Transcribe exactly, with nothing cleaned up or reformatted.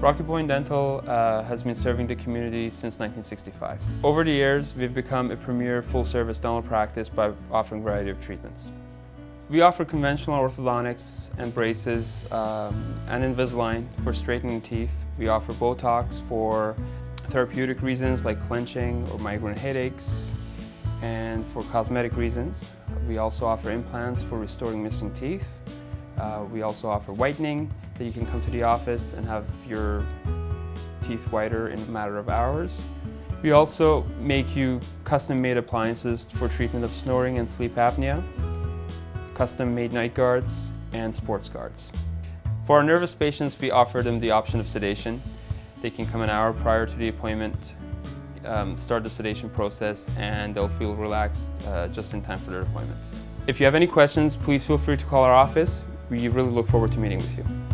Rocky Point Dental uh, has been serving the community since nineteen sixty-five. Over the years, we've become a premier full-service dental practice by offering a variety of treatments. We offer conventional orthodontics and braces um, and Invisalign for straightening teeth. We offer Botox for therapeutic reasons like clenching or migraine headaches, and for cosmetic reasons. We also offer implants for restoring missing teeth. Uh, we also offer whitening, that you can come to the office and have your teeth whiter in a matter of hours. We also make you custom-made appliances for treatment of snoring and sleep apnea, custom-made night guards, and sports guards. For our nervous patients, we offer them the option of sedation. They can come an hour prior to the appointment, um, start the sedation process, and they'll feel relaxed uh, just in time for their appointment. If you have any questions, please feel free to call our office. We really look forward to meeting with you.